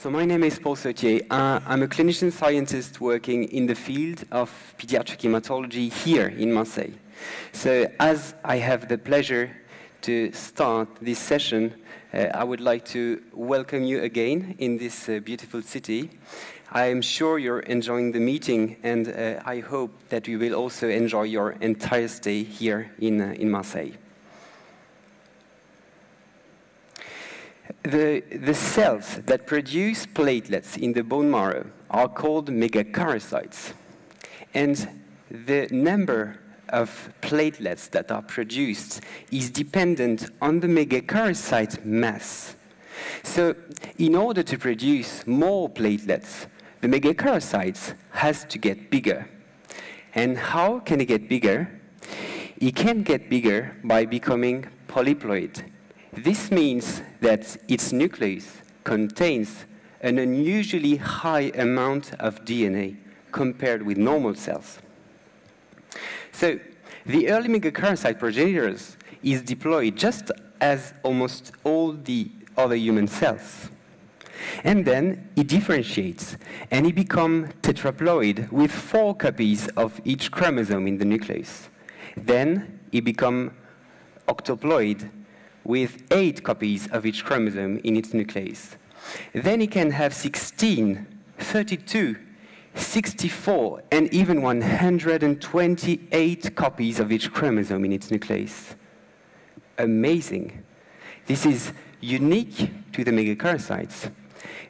So my name is Paul Saultier. I'm a clinician scientist working in the field of pediatric hematology here in Marseille. So as I have the pleasure to start this session, I would like to welcome you again in this beautiful city. I am sure you're enjoying the meeting, and I hope that you will also enjoy your entire stay here in Marseille. The cells that produce platelets in the bone marrow are called megakaryocytes, and the number of platelets that are produced is dependent on the megakaryocyte mass. So, in order to produce more platelets, the megakaryocytes has to get bigger. And how can it get bigger? It can get bigger by becoming polyploid. This means that its nucleus contains an unusually high amount of DNA compared with normal cells. So, the early megakaryocyte progenitors is diploid just as almost all the other human cells. And then it differentiates, and it becomes tetraploid with 4 copies of each chromosome in the nucleus. Then it becomes octoploid with 8 copies of each chromosome in its nucleus. Then it can have 16, 32, 64, and even 128 copies of each chromosome in its nucleus. Amazing. This is unique to the megakaryocytes.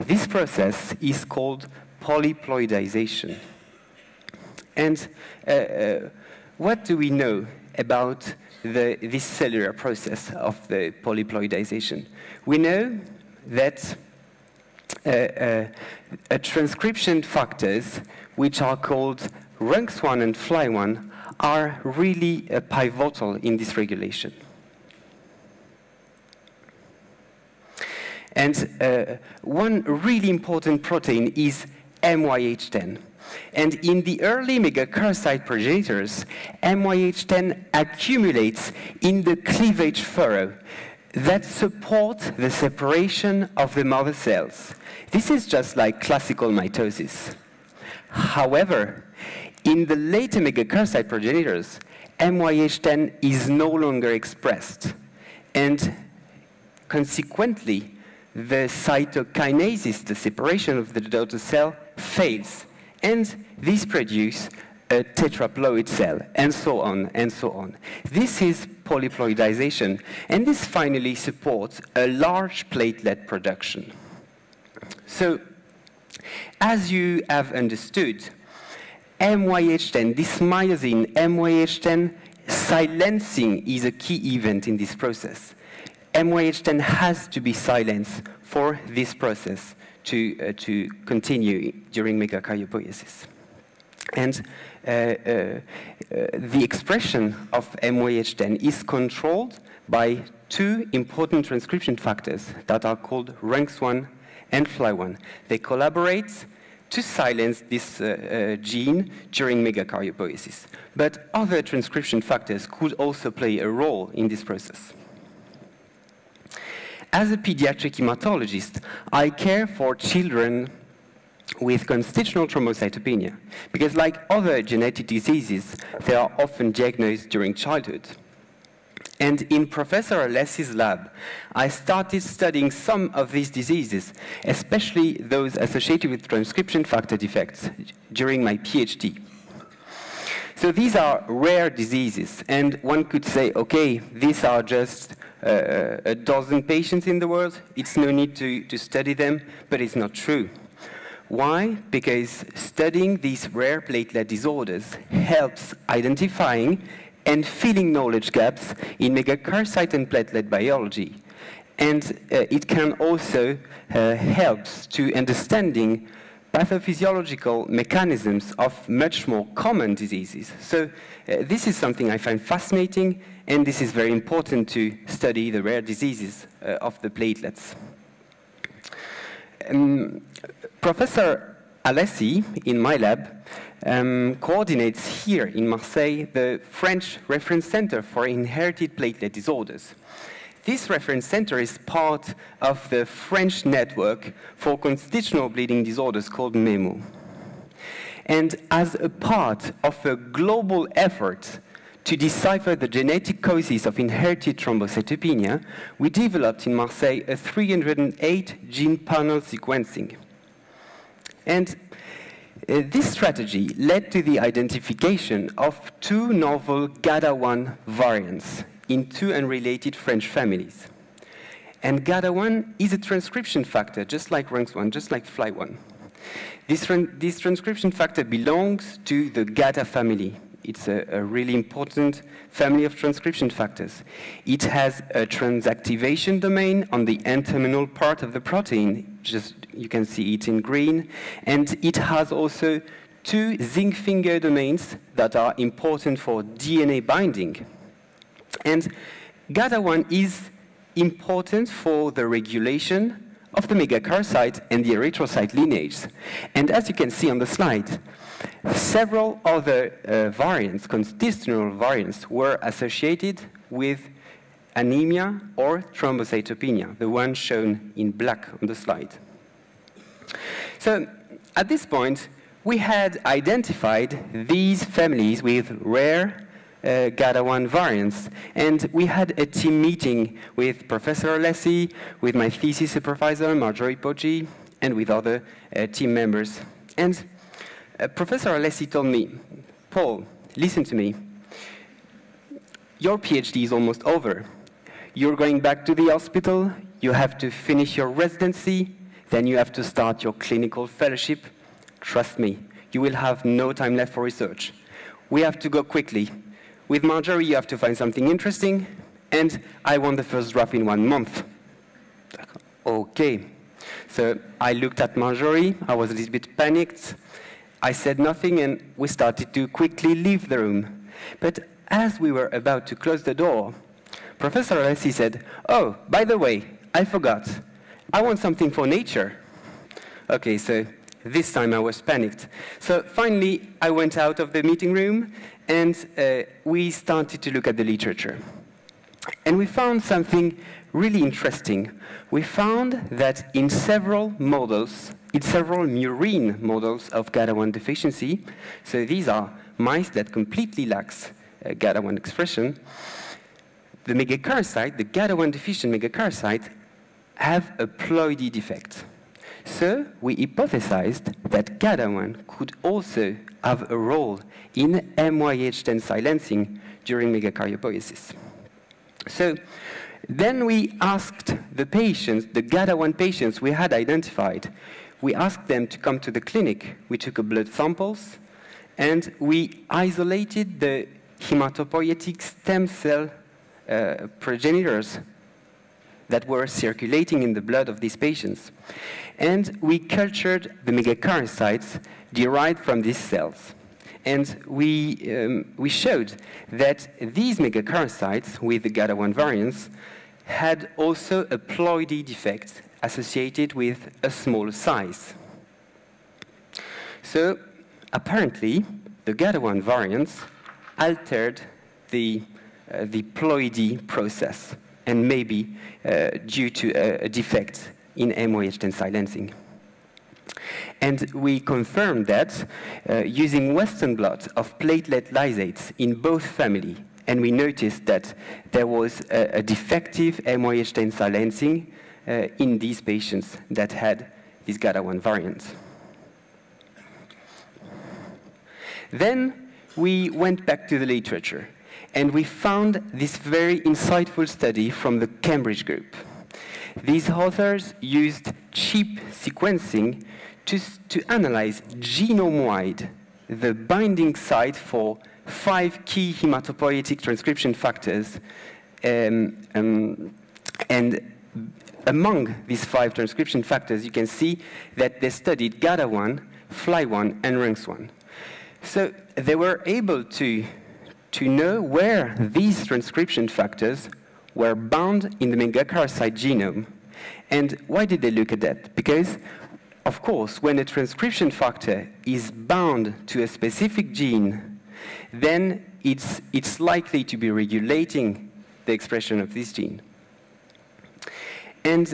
This process is called polyploidization. And what do we know about this cellular process of the polyploidization? We know that transcription factors, which are called Runx1 and FLI1, are really pivotal in this regulation. And one really important protein is MYH10. And in the early megakaryocyte progenitors, MYH10 accumulates in the cleavage furrow that supports the separation of the mother cells. This is just like classical mitosis. However, in the later megakaryocyte progenitors, MYH10 is no longer expressed. And consequently, the cytokinesis, the separation of the daughter cell, fails. And this produces a tetraploid cell, and so on, and so on. This is polyploidization, and this finally supports a large platelet production. So, as you have understood, MYH10, this myosin MYH10 silencing is a key event in this process. MYH10 has to be silenced for this process to continue during megakaryopoiesis. And the expression of MYH10 is controlled by 2 important transcription factors that are called Runx1 and FLI1. They collaborate to silence this gene during megakaryopoiesis. But other transcription factors could also play a role in this process. As a pediatric hematologist, I care for children with constitutional thrombocytopenia, because like other genetic diseases, they are often diagnosed during childhood. And in Professor Alessi's lab, I started studying some of these diseases, especially those associated with transcription factor defects, during my PhD. So these are rare diseases, and one could say, okay, these are just a dozen patients in the world, it's no need to study them, but it's not true. Why? Because studying these rare platelet disorders helps identifying and filling knowledge gaps in megakaryocyte and platelet biology. And it can also help to understanding pathophysiological mechanisms of much more common diseases. So this is something I find fascinating, and this is very important to study the rare diseases of the platelets. Professor Alessi, in my lab, coordinates here in Marseille the French Reference Center for Inherited Platelet Disorders. This reference center is part of the French network for constitutional bleeding disorders called MEMO. And as a part of a global effort to decipher the genetic causes of inherited thrombocytopenia, we developed in Marseille a 308 gene panel sequencing. And this strategy led to the identification of two novel GATA1 variants in two unrelated French families. And GATA1 is a transcription factor, just like Runx1, just like FLI1. This transcription factor belongs to the GATA family. It's a really important family of transcription factors. It has a transactivation domain on the N-terminal part of the protein. Just, you can see it in green. And it has also two zinc finger domains that are important for DNA binding. And GATA1 is important for the regulation of the megakaryocyte and the erythrocyte lineages. And as you can see on the slide, several other variants, constitutional variants, were associated with anemia or thrombocytopenia, the one shown in black on the slide. So at this point, we had identified these families with rare GATA1 variants. And we had a team meeting with Professor Alessi, with my thesis supervisor, Marjorie Poggi, and with other team members. And Professor Alessi told me, Paul, listen to me. Your PhD is almost over. You're going back to the hospital. You have to finish your residency. Then you have to start your clinical fellowship. Trust me, you will have no time left for research. We have to go quickly. With Marjorie, you have to find something interesting, and I want the first draft in 1 month. Okay. So I looked at Marjorie. I was a little bit panicked. I said nothing, and we started to quickly leave the room. But as we were about to close the door, Professor Alessi said, oh, by the way, I forgot. I want something for nature. Okay, so this time I was panicked. So finally, I went out of the meeting room, and we started to look at the literature. And we found something really interesting. We found that in several models, in several murine models of GATA1 deficiency, so these are mice that completely lack GATA1 expression, the megakaryocyte, the GATA1 deficient megakaryocyte, have a ploidy defect. So we hypothesized that GATA1 could also have a role in MYH10 silencing during megakaryopoiesis. So then we asked the patients, the GATA1 patients we had identified, we asked them to come to the clinic. We took blood samples, and we isolated the hematopoietic stem cell progenitors that were circulating in the blood of these patients. And we cultured the megakaryocytes derived from these cells. And we showed that these megakaryocytes with the GATA1 variants had also a ploidy defect associated with a small size. So apparently, the GATA1 variants altered the ploidy process, and maybe due to a defect in MYH10 silencing. And we confirmed that using Western blot of platelet lysates in both families, and we noticed that there was a defective MYH10 silencing in these patients that had this GATA1 variant. Then we went back to the literature. And we found this very insightful study from the Cambridge group. These authors used chip sequencing to analyze genome-wide the binding site for 5 key hematopoietic transcription factors. And among these 5 transcription factors, you can see that they studied GATA1, FLI1, and Runx1. So they were able to know where these transcription factors were bound in the megakaryocyte genome. And why did they look at that? Because, of course, when a transcription factor is bound to a specific gene, then it's likely to be regulating the expression of this gene. And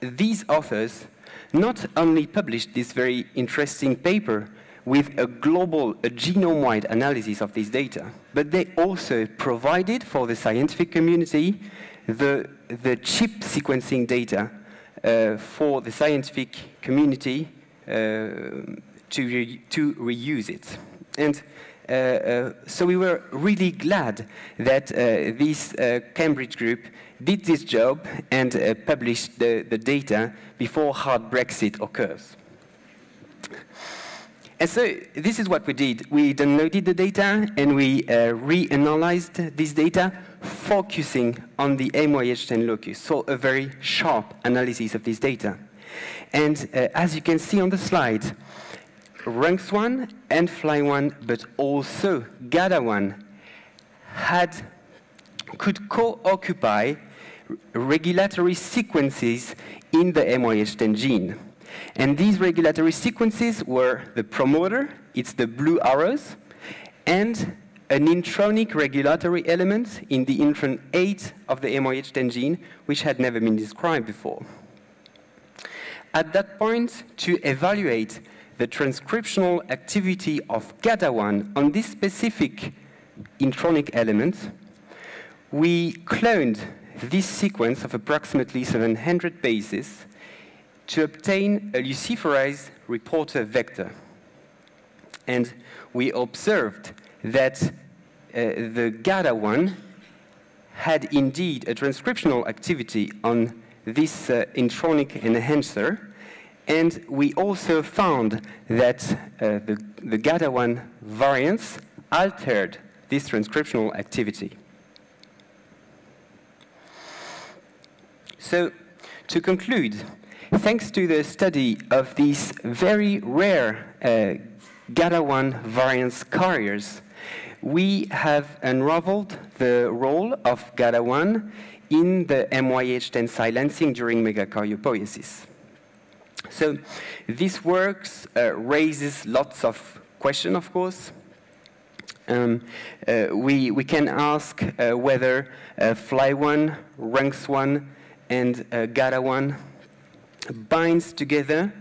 these authors not only published this very interesting paper with a global, genome-wide analysis of this data, but they also provided for the scientific community the chip sequencing data for the scientific community to reuse it. And so we were really glad that this Cambridge group did this job and published the data before hard Brexit occurs. And so this is what we did. We downloaded the data and we reanalyzed this data, focusing on the MYH10 locus, so a very sharp analysis of this data. And as you can see on the slide, Runx1 and FLI1, but also GATA1, could co-occupy regulatory sequences in the MYH10 gene. And these regulatory sequences were the promoter, it's the blue arrows, and an intronic regulatory element in the intron 8 of the MYH10 gene, which had never been described before. At that point, to evaluate the transcriptional activity of GATA1 on this specific intronic element, we cloned this sequence of approximately 700 bases to obtain a luciferase reporter vector. And we observed that the GATA1 had indeed a transcriptional activity on this intronic enhancer, and we also found that the GATA1 variants altered this transcriptional activity. So, to conclude, thanks to the study of these very rare GATA1 variants carriers, we have unraveled the role of GATA1 in the MYH10 silencing during megakaryopoiesis. So this work raises lots of questions, of course. We can ask whether FLI1, Runx1, and GATA1 binds together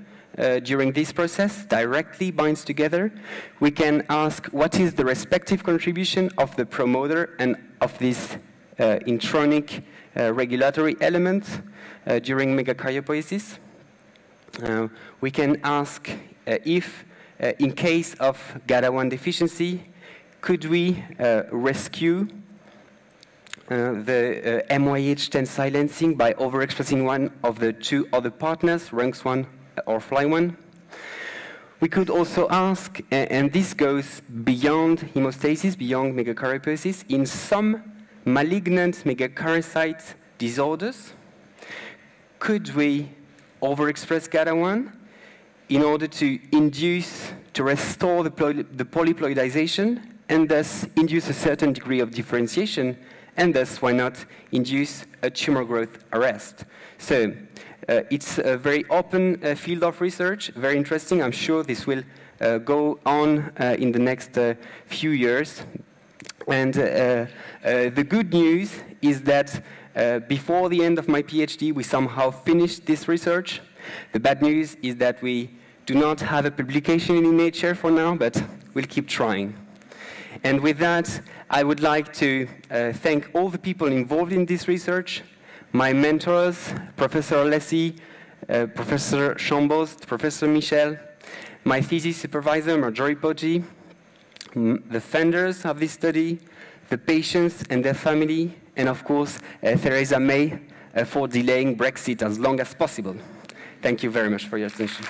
during this process, directly binds together. We can ask what is the respective contribution of the promoter and of this intronic regulatory element during megakaryopoiesis. We can ask if, in case of GATA1 deficiency, could we rescue the MYH10 silencing by overexpressing one of the two other partners, Runx1 or FLI1. We could also ask, and this goes beyond hemostasis, beyond megakaryopoiesis, in some malignant megakaryocyte disorders, could we overexpress GATA1 in order to induce, to restore the polyploidization and thus induce a certain degree of differentiation, and thus, why not, induce a tumor growth arrest. So it's a very open field of research, very interesting. I'm sure this will go on in the next few years. And the good news is that before the end of my PhD, we somehow finished this research. The bad news is that we do not have a publication in Nature for now, but we'll keep trying. And with that, I would like to thank all the people involved in this research, my mentors, Professor Alessi, Professor Chambost, Professor Michel, my thesis supervisor, Marjorie Poggi, the funders of this study, the patients and their family, and of course, Theresa May for delaying Brexit as long as possible. Thank you very much for your attention.